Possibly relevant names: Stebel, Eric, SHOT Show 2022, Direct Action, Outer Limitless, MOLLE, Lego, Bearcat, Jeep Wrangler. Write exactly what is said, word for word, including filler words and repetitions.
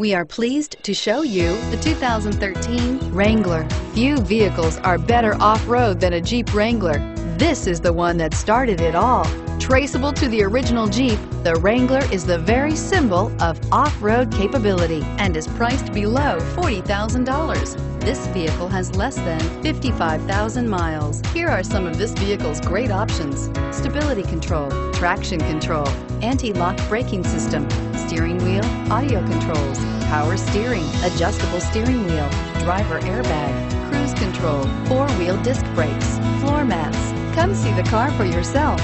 We are pleased to show you the two thousand thirteen Wrangler. Few vehicles are better off-road than a Jeep Wrangler. This is the one that started it all. Traceable to the original Jeep, the Wrangler is the very symbol of off-road capability and is priced below forty thousand dollars. This vehicle has less than fifty-five thousand miles. Here are some of this vehicle's great options: stability control, traction control, anti-lock braking system, steering wheel audio controls, power steering, adjustable steering wheel, driver airbag, cruise control, four-wheel disc brakes, floor mats. Come see the car for yourself.